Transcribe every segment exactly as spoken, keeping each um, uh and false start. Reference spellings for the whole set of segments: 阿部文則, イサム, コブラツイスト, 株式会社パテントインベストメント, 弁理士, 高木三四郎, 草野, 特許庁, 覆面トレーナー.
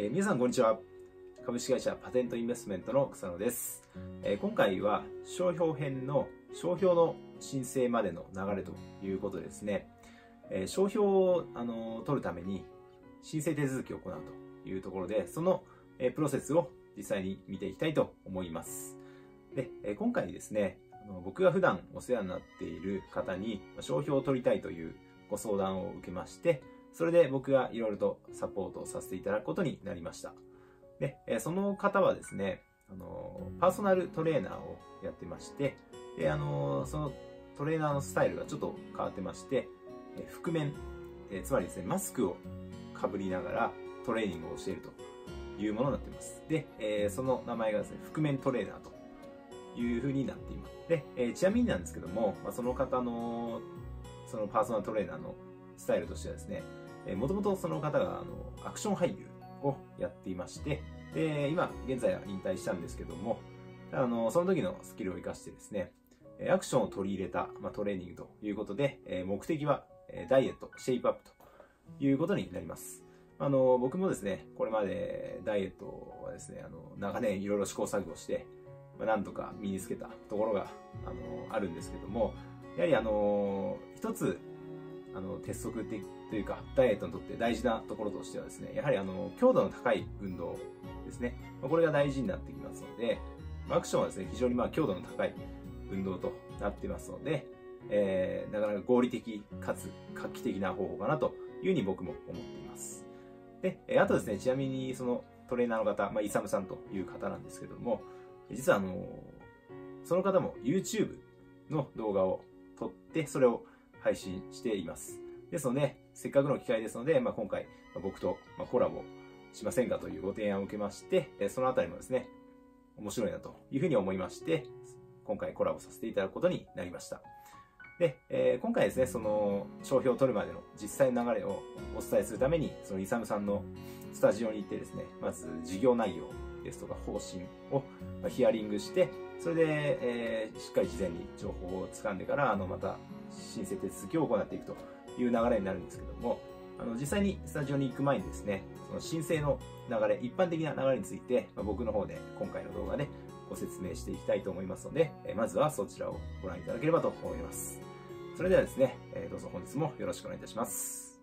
えー、皆さんこんにちは。株式会社パテントインベストメントの草野です。えー、今回は商標編の商標の申請までの流れということですね。えー、商標を、あのー、取るために申請手続きを行うというところで、その、えー、プロセスを実際に見ていきたいと思います。で、えー、今回ですね、あの僕が普段お世話になっている方に商標を取りたいというご相談を受けまして、それで僕がいろいろとサポートをさせていただくことになりました。で、その方はですね、あのパーソナルトレーナーをやってまして、であのそのトレーナーのスタイルがちょっと変わってまして、覆面、えつまりですね、マスクをかぶりながらトレーニングを教えるというものになっています。で、その名前がですね、覆面トレーナーというふうになっています。で、ちなみになんですけども、その方のそのパーソナルトレーナーのスタイルとしてはですね、もともとその方があのアクション俳優をやっていまして、で今現在は引退したんですけども、あのその時のスキルを生かしてですね、アクションを取り入れた、まあ、トレーニングということで、目的はダイエット、シェイプアップということになります。あの僕もですね、これまでダイエットはですね、あの長年いろいろ試行錯誤して、まあ、なんとか身につけたところがあのあるんですけども、やはりあの一つあの鉄則的というか、ダイエットにとって大事なところとしてはですね、やはりあの強度の高い運動ですね、これが大事になってきますので、アクションはですね、非常にまあ強度の高い運動となってますので、えー、なかなか合理的かつ画期的な方法かなというふうに僕も思っています。で、あとですね、ちなみにそのトレーナーの方、まあ、イサムさんという方なんですけども、実はあのその方も YouTube の動画を撮って、それを配信しています。ですので、せっかくの機会ですので、まあ、今回僕とコラボしませんかというご提案を受けまして、そのあたりもですね、面白いなというふうに思いまして、今回コラボさせていただくことになりました。で、えー、今回ですね、その商標を取るまでの実際の流れをお伝えするために、そのイサムさんのスタジオに行ってですね、まず事業内容ですとか方針をヒアリングして、それで、えー、しっかり事前に情報をつかんでから、あのまた申請手続きを行っていくという流れになるんですけども、あの実際にスタジオに行く前にですね、その申請の流れ、一般的な流れについて、まあ、僕の方で今回の動画でご説明していきたいと思いますので、えまずはそちらをご覧いただければと思います。それではですね、えどうぞ本日もよろしくお願いいたします。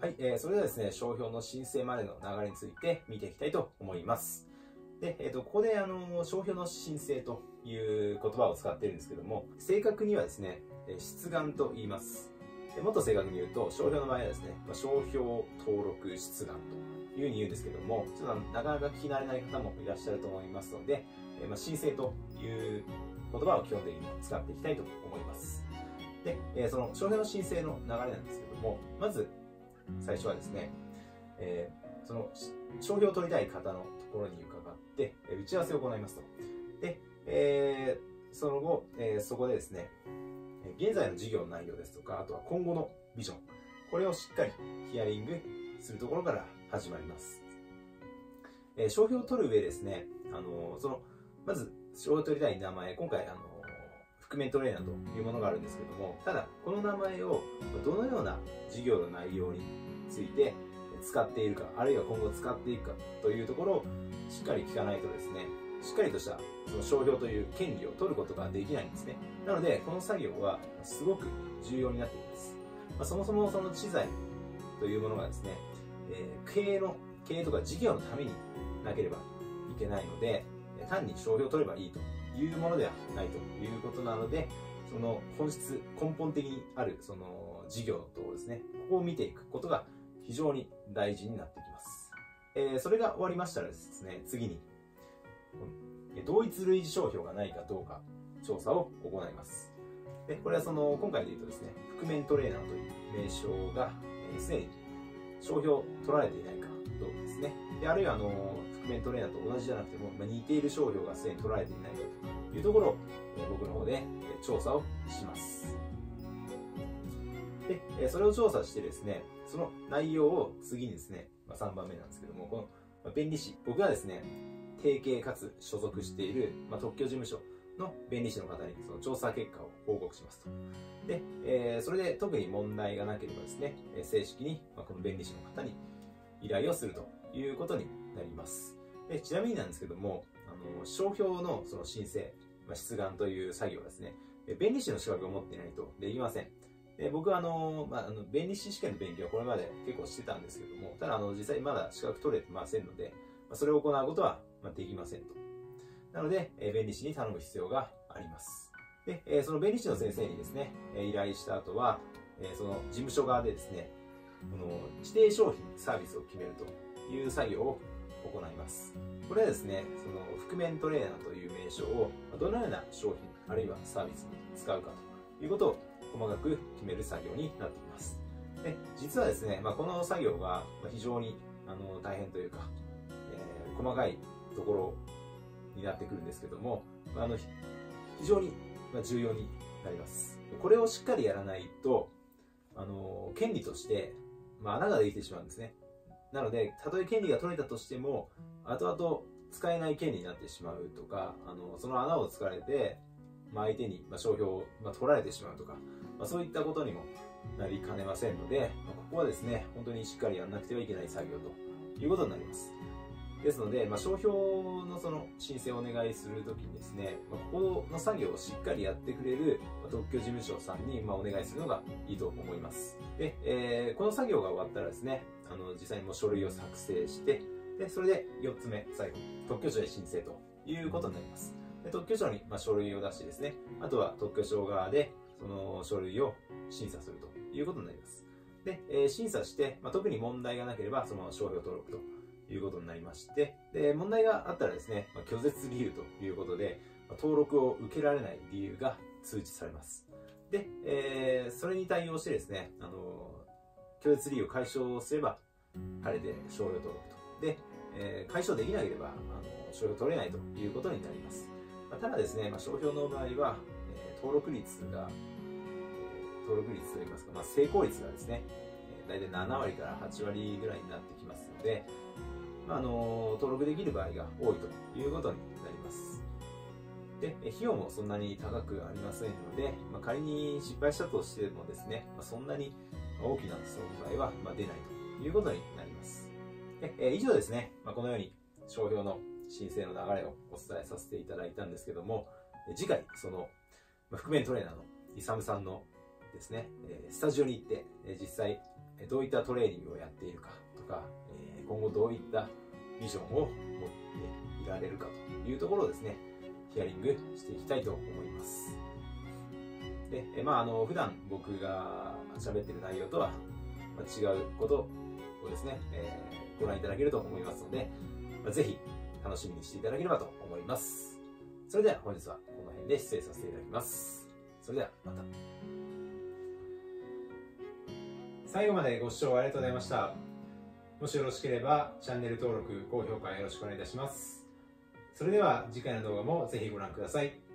はい、えー、それではですね、商標の申請までの流れについて見ていきたいと思います。で、えー、とここであの商標の申請という言葉を使っているんですけども、正確にはですね、出願と言います。もっと正確に言うと、商標の場合はですね、商標登録出願というふうに言うんですけども、ちょっとなかなか聞き慣れない方もいらっしゃると思いますので、まあ、申請という言葉を基本的に使っていきたいと思います。で、その商標の申請の流れなんですけども、まず最初はですね、えー、その商標を取りたい方のところに伺って打ち合わせを行いますと。で、えー、その後、えー、そこでですね、現在の事業の内容ですとか、あとは今後のビジョン、これをしっかりヒアリングするところから始まります。えー、商標を取る上ですね、あのー、そのまず商標を取りたい名前、今回あの覆面トレーナーというものがあるんですけども、ただこの名前をどのような事業の内容について使っているか、あるいは今後使っていくかというところをしっかり聞かないとですね、しっかりとしたその商標という権利を取ることができないんですね。なのでこの作業はすごく重要になってきます。まあ、そもそもその知財というものがですね、えー、経営の経営とか事業のためになければいけないので、単に商標を取ればいいというものではないということなので、その本質、根本的にあるその事業とですね、ここを見ていくことが非常に大事になってきます。えー、それが終わりましたらですね、次に同一類似商標がないかどうか調査を行います。で、これはその今回で言うとですね、覆面トレーナーという名称がすでに商標取られていないかどうかですね。で、あるいはあの覆面トレーナーと同じじゃなくても、まあ、似ている商標がすでに取られていないかというところを、えー、僕の方で調査をします。で、それを調査してですね、その内容を次にですね、まあ、さんばんめなんですけども、この弁理士、僕がですね提携かつ所属している、まあ、特許事務所の弁理士の方にその調査結果を報告しますと。で、えー、それで特に問題がなければですね、正式に、まあ、この弁理士の方に依依頼をするということになります。でちなみになんですけども、あの商標のその申請、まあ、出願という作業はですね、弁理士の資格を持っていないとできません。で僕はあの、まあ、あの弁理士試験の勉強はこれまで結構してたんですけども、ただあの実際まだ資格取れてませんので、それを行うことはできませんと。なので、弁理士に頼む必要があります。で、その弁理士の先生にですね、依頼した後は、その事務所側でですね、この指定商品、サービスを決めるという作業を行います。これはですね、その覆面トレーナーという名称をどのような商品、あるいはサービスに使うかということを細かく決める作業になっています。で、実はですね、まあ、この作業が非常にあの大変というか、えー、細かいところになってくるんですけども、あの非常に重要になります。これをしっかりやらないと、あの権利として、まあ、穴ができてしまうんですね。なので、たとえ権利が取れたとしても、後々使えない権利になってしまうとか、あのその穴を突かれて、まあ、相手に商標を取られてしまうとか、まあ、そういったことにもなりかねませんので、まあ、ここはですね、本当にしっかりやらなくてはいけない作業ということになります。ですので、まあ、商標のその申請をお願いするときにですね、まあ、ここの作業をしっかりやってくれる特許事務所さんにまあお願いするのがいいと思います。で、えー、この作業が終わったらですね、あの実際にもう書類を作成して、でそれでよっつめ、最後、特許庁へ申請ということになります。で特許庁にまあ書類を出してですね、あとは特許庁側でその書類を審査するということになります。で、えー、審査して、まあ、特に問題がなければその商標登録と。いうことになりまして、で問題があったらですね、まあ、拒絶理由ということで、まあ、登録を受けられない理由が通知されます。で、えー、それに対応してですね、あのー、拒絶理由を解消すれば、晴れて商標登録と。で、えー、解消できなければ、あのー、商標取れないということになります。まあ、ただですね、まあ、商標の場合は、えー、登録率が、えー、登録率といいますか、まあ、成功率がですね、大体ななわりからはちわりぐらいになってきますので、まあ、あの登録できる場合が多いということになります。で、費用もそんなに高くありませんので、まあ、仮に失敗したとしてもですね、まあ、そんなに大きな損害は出ないということになります。で以上ですね、まあ、このように商標の申請の流れをお伝えさせていただいたんですけども、次回、その覆面トレーナーのイサムさんのですね、スタジオに行って実際どういったトレーニングをやっているかとか、今後どういったビジョンを持っていられるかというところをですね、ヒアリングしていきたいと思います。で、まあ、あの、普段僕が喋ってる内容とは違うことをですね、えー、ご覧いただけると思いますので、ぜひ楽しみにしていただければと思います。それでは本日はこの辺で失礼させていただきます。それではまた。最後までご視聴ありがとうございました。もしよろしければチャンネル登録、高評価よろしくお願いいたします。それでは次回の動画もぜひご覧ください。